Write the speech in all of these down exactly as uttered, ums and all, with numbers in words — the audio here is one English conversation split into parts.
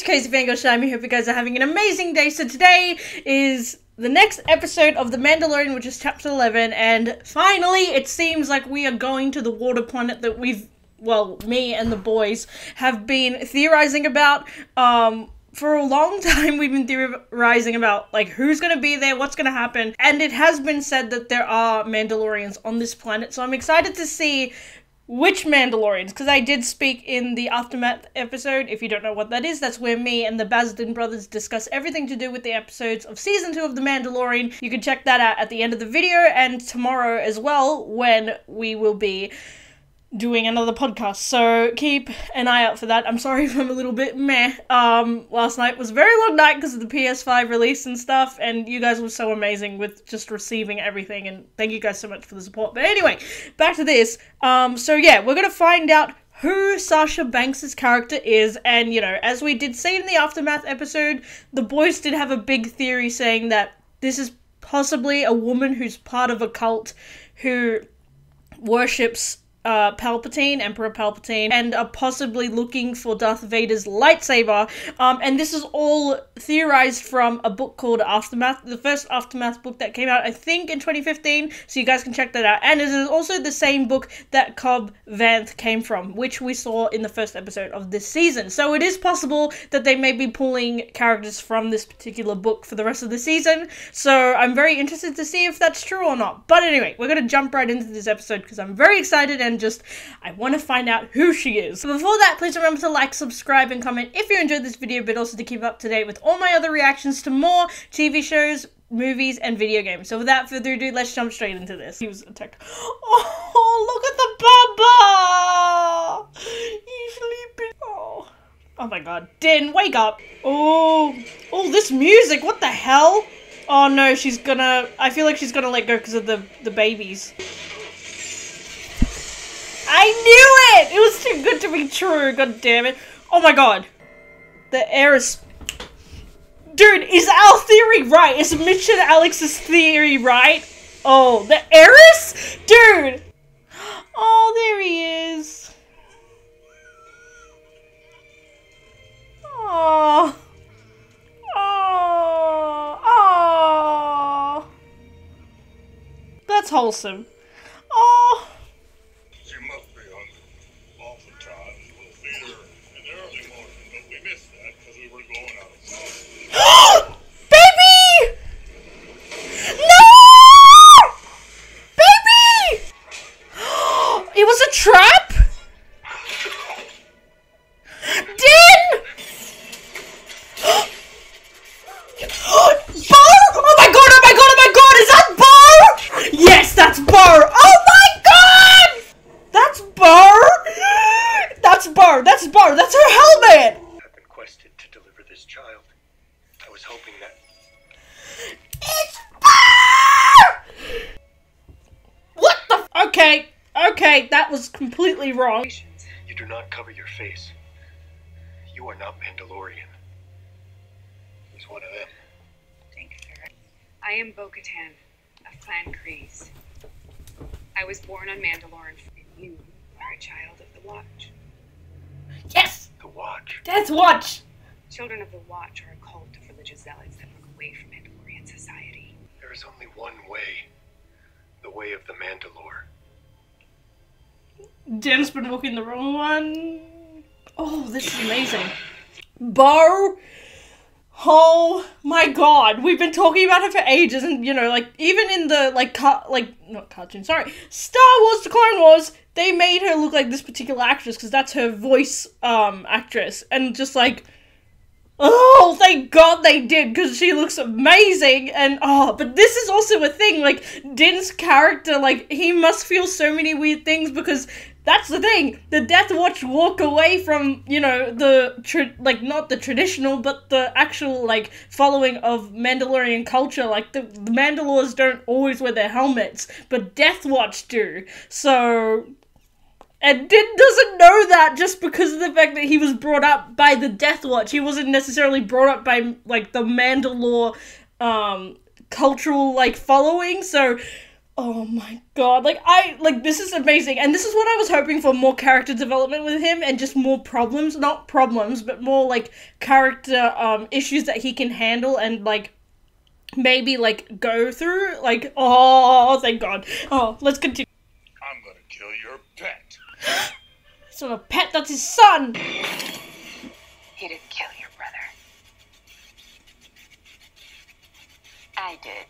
is Crazy Mango Shine. We hope you guys are having an amazing day. So today is the next episode of The Mandalorian, which is chapter eleven, and finally it seems like we are going to the water planet that we've, well, me and the boys have been theorizing about. Um, for a long time we've been theorizing about, like, who's gonna be there, what's gonna happen, and it has been said that there are Mandalorians on this planet, so I'm excited to see which Mandalorians, because I did speak in the Aftermath episode. If you don't know what that is, that's where me and the Basden brothers discuss everything to do with the episodes of Season two of The Mandalorian. You can check that out at the end of the video, and tomorrow as well, when we will be doing another podcast, so keep an eye out for that. I'm sorry if I'm a little bit meh. Um, last night was a very long night because of the P S five release and stuff, and you guys were so amazing with just receiving everything, and thank you guys so much for the support. But anyway, back to this. Um, so yeah, we're gonna find out who Sasha Banks' character is, and, you know, as we did see in the Aftermath episode, the boys did have a big theory saying that this is possibly a woman who's part of a cult who worships uh, Palpatine, Emperor Palpatine, and are possibly looking for Darth Vader's lightsaber, um, and this is all theorized from a book called Aftermath, the first Aftermath book that came out, I think, in twenty fifteen, so you guys can check that out, and it is also the same book that Cobb Vanth came from, which we saw in the first episode of this season, so it is possible that they may be pulling characters from this particular book for the rest of the season, so I'm very interested to see if that's true or not. But anyway, we're gonna jump right into this episode, because I'm very excited, and And just, I want to find out who she is. But before that, please remember to like, subscribe, and comment if you enjoyed this video, but also to keep up to date with all my other reactions to more T V shows, movies, and video games. So without further ado, let's jump straight into this. He was attacked. Oh, look at the baba! He's sleeping. Oh. Oh my god. Din, wake up. Oh. Oh, this music. What the hell? Oh no, she's gonna, I feel like she's gonna let go because of the, the babies. I knew it! It was too good to be true, god damn it. Oh my god. The air is... Dude, is our theory right? Is Mitch and Alex's theory right? Oh, the heiress? Dude! Oh, there he is. Oh. Oh. Oh. That's wholesome. Oh. Baby! No! Baby! It was a trap? Din! Bo! Oh my god, oh my god, oh my god! Is that Bo? Yes, that's Bo! Oh my god! That's Bo! That's Bo! That's Bo! That's her helmet! I've been quested to deliver this child. I was hoping that... It's Bo! What the f- Okay, okay, that was completely wrong. You do not cover your face. You are not Mandalorian. He's one of them. Thank you, sir. I am Bo-Katan of Clan Kreeze. I was born on Mandalore, and you are a child of the Watch. Yes! The Watch. Death Watch! Children of the Watch are a cult of religious zealots that look away from Mandalorian society. There is only one way. The way of the Mandalore. Din's been walking the wrong one. Oh, this is amazing. Bo! Oh my god, we've been talking about her for ages, and, you know, like, even in the, like, car like, not cartoon, sorry, Star Wars, The Clone Wars, they made her look like this particular actress, because that's her voice, um, actress, and just, like, oh, thank God they did, because she looks amazing, and, oh, but this is also a thing, like, Din's character, like, he must feel so many weird things, because that's the thing, the Death Watch walk away from, you know, the, tra like, not the traditional, but the actual, like, following of Mandalorian culture, like, the, the Mandalores don't always wear their helmets, but Death Watch do, so... And Din doesn't know that just because of the fact that he was brought up by the Death Watch. He wasn't necessarily brought up by, like, the Mandalore, um, cultural, like, following. So, oh my god, like, I, like, this is amazing, and this is what I was hoping for, more character development with him, and just more problems, not problems, but more, like, character, um, issues that he can handle, and, like, maybe, like, go through, like, oh, thank god, oh, let's continue. I'm gonna kill your pet. It's not a pet, that's his son! He didn't kill your brother. I did.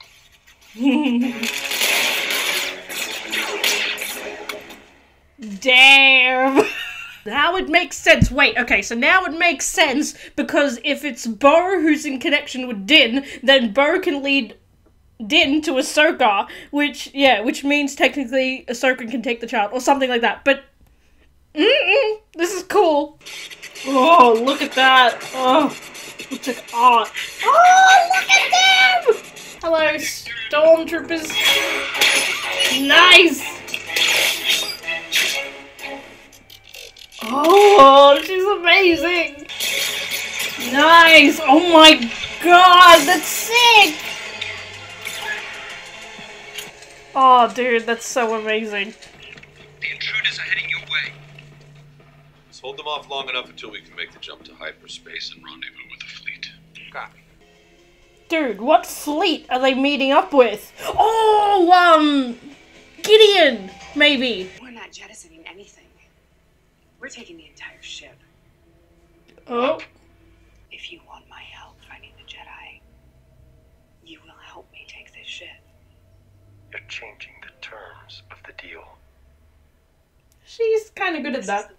Damn! Now it makes sense. Wait, okay, so now it makes sense, because if it's Bo who's in connection with Din, then Bo can lead Din to Ahsoka, which, yeah, which means technically Ahsoka can take the child, or something like that, but mm-mm, this is cool. Oh, look at that. Oh, it's like art. Oh, look at them! Hello, stormtroopers. Nice! Oh, she's amazing. Nice! Oh my god, that's sick! Oh, dude, that's so amazing. The intruders are heading your way. Let's hold them off long enough until we can make the jump to hyperspace and rendezvous with the fleet. Copy. Dude, what fleet are they meeting up with? Oh, um, Gideon, maybe. We're not jettisoning anything. We're taking the entire ship. Oh. If you want my help finding the Jedi, you will help me take this ship. You're changing the terms of the deal. She's kind of good at that.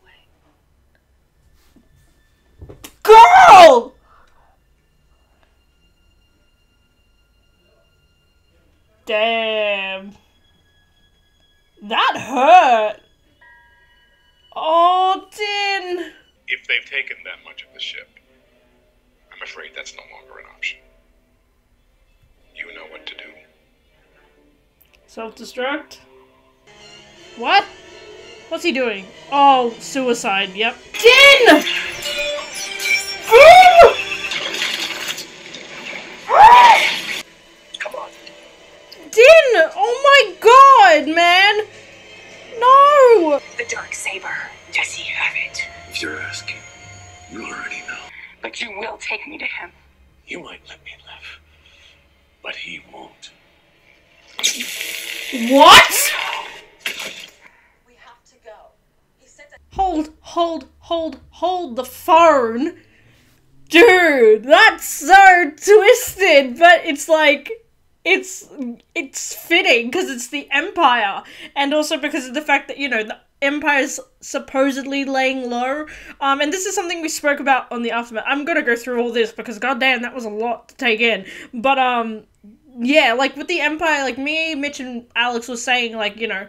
Girl! Damn. That hurt. Oh, Din. If they've taken that much of the ship, I'm afraid that's no longer an option. You know what to do. Self-destruct? What? What's he doing? Oh, suicide, yep. Din! Come on. Din! Oh my god, man! No! The Darksaber. Does he have it? If you're asking, you already know. But you will take me to him. You might let me live, but he won't. What?! Hold, hold, hold, hold the phone. Dude, that's so twisted, but it's like, it's, it's fitting because it's the Empire. And also because of the fact that, you know, the Empire's supposedly laying low. Um, and this is something we spoke about on the Aftermath. I'm gonna go through all this because goddamn, that was a lot to take in. But, um, yeah, like with the Empire, like me, Mitch and Alex were saying, like, you know,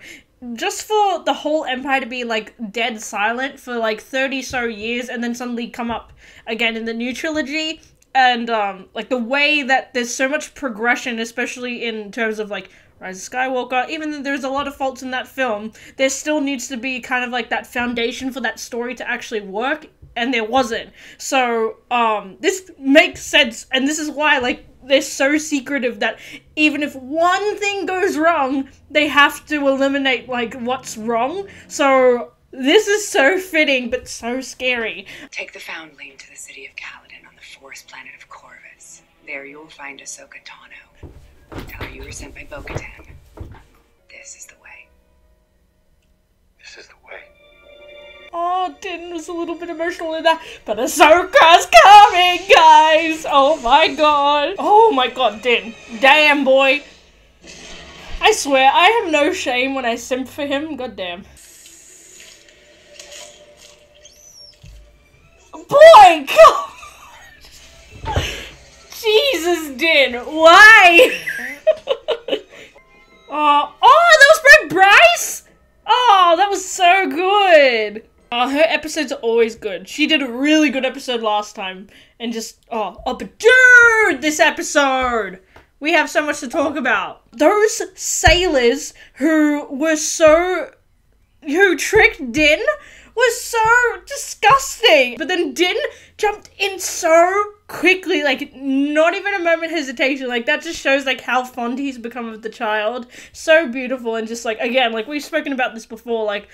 just for the whole Empire to be, like, dead silent for, like, thirty so years and then suddenly come up again in the new trilogy, and, um, like, the way that there's so much progression, especially in terms of, like, Rise of Skywalker, even though there's a lot of faults in that film, there still needs to be kind of, like, that foundation for that story to actually work, and there wasn't. So, um, this makes sense, and this is why, like, they're so secretive that even if one thing goes wrong, they have to eliminate, like, what's wrong. So this is so fitting, but so scary. Take the Foundling to the city of Kaladin on the forest planet of Corvus. There you will find Ahsoka Tano. Tell her you were sent by Bo-Katan. This is the way. This is the way. Oh, Din was a little bit emotional in that, but Ahsoka's coming, guys! Oh my god. Oh my god, Din. Damn, boy. I swear, I have no shame when I simp for him. God damn. Boy, god! Jesus, Din. Why? Oh, oh, that was Brent Bryce? Oh, that was so good. Uh, her episodes are always good. She did a really good episode last time. And just, oh, oh, but dude, this episode! We have so much to talk about. Those sailors who were so, who tricked Din was so disgusting. But then Din jumped in so quickly, like not even a moment hesitation. Like that just shows like how fond he's become of the child. So beautiful. And just like, again, like we've spoken about this before, like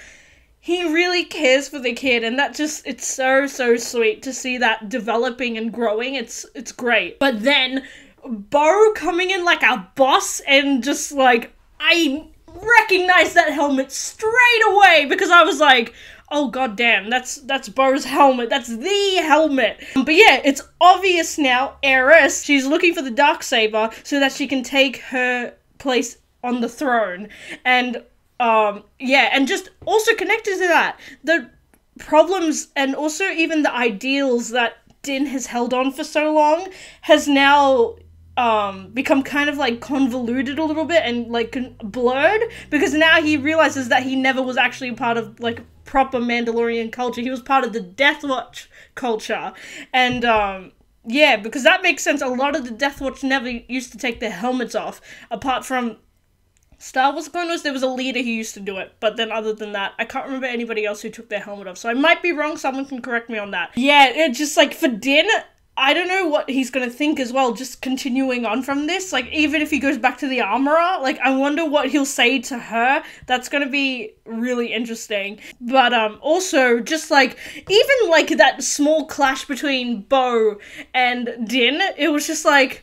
he really cares for the kid, and that just, it's so, so sweet to see that developing and growing. It's, it's great. But then Bo coming in like a boss and just like, I recognized that helmet straight away because I was like, oh god damn, that's that's Bo's helmet. That's the helmet. But yeah, it's obvious now, Heiress. She's looking for the Darksaber so that she can take her place on the throne. And um yeah, and just also connected to that, the problems and also even the ideals that Din has held on for so long has now Um, become kind of like convoluted a little bit and like con blurred, because now he realizes that he never was actually part of like proper Mandalorian culture. He was part of the Death Watch culture, and um, yeah, because that makes sense. A lot of the Death Watch never used to take their helmets off, apart from Star Wars Clone Wars. There was a leader who used to do it, but then other than that, I can't remember anybody else who took their helmet off. So I might be wrong. Someone can correct me on that. Yeah, it just like for Din, I don't know what he's gonna think as well, just continuing on from this. Like, even if he goes back to the armorer, like, I wonder what he'll say to her. That's gonna be really interesting. But, um, also, just, like, even, like, that small clash between Bo and Din, it was just, like,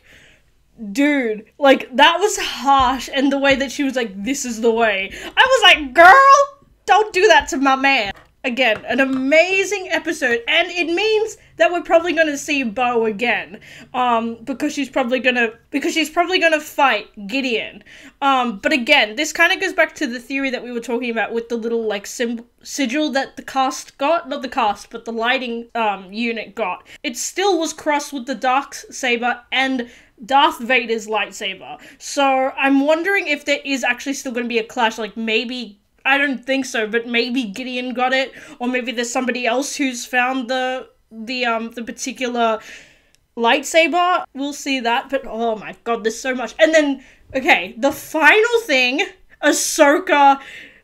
dude, like, that was harsh. And the way that she was like, this is the way. I was like, girl, don't do that to my man. Again, an amazing episode, and it means that we're probably going to see Bo again, um, because she's probably going to, because she's probably going to fight Gideon. Um, but again, this kind of goes back to the theory that we were talking about with the little, like, sim sigil that the cast got, not the cast, but the lighting, um, unit got. It still was crossed with the Darksaber and Darth Vader's lightsaber. So I'm wondering if there is actually still going to be a clash, like, maybe I don't think so, but maybe Gideon got it, or maybe there's somebody else who's found the the um the particular lightsaber. We'll see that, but oh my god, there's so much. And then, okay, the final thing, Ahsoka.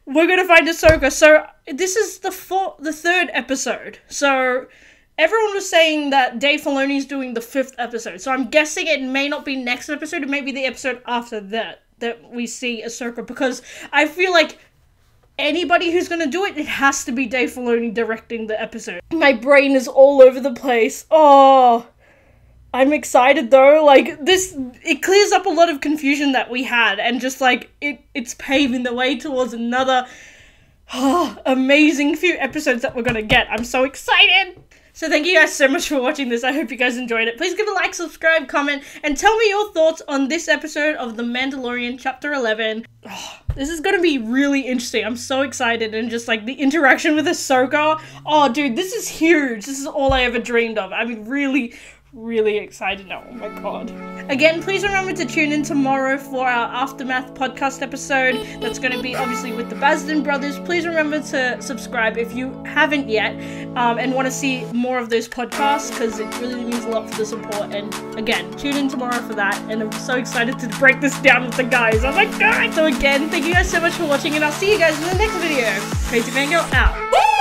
We're gonna find Ahsoka. So this is the four, the third episode. So everyone was saying that Dave Filoni's doing the fifth episode. So I'm guessing it may not be next episode, it may be the episode after that that we see Ahsoka, because I feel like anybody who's gonna do it, it has to be Dave Filoni directing the episode. My brain is all over the place. Oh, I'm excited though. Like this, it clears up a lot of confusion that we had, and just like it, it's paving the way towards another oh, amazing few episodes that we're gonna get. I'm so excited. So thank you guys so much for watching this. I hope you guys enjoyed it. Please give a like, subscribe, comment, and tell me your thoughts on this episode of The Mandalorian Chapter eleven. Oh, this is going to be really interesting. I'm so excited, and just like the interaction with Ahsoka. Oh dude, this is huge. This is all I ever dreamed of. I'm really, really excited now. Oh my god. Again, please remember to tune in tomorrow for our Aftermath podcast episode. That's going to be obviously with the Basden brothers. Please remember to subscribe if you haven't yet, um, and want to see more of those podcasts, because it really means a lot for the support. And again, tune in tomorrow for that. And I'm so excited to break this down with the guys. Oh my god. So again, thank you guys so much for watching, and I'll see you guys in the next video. Crazy Mango out.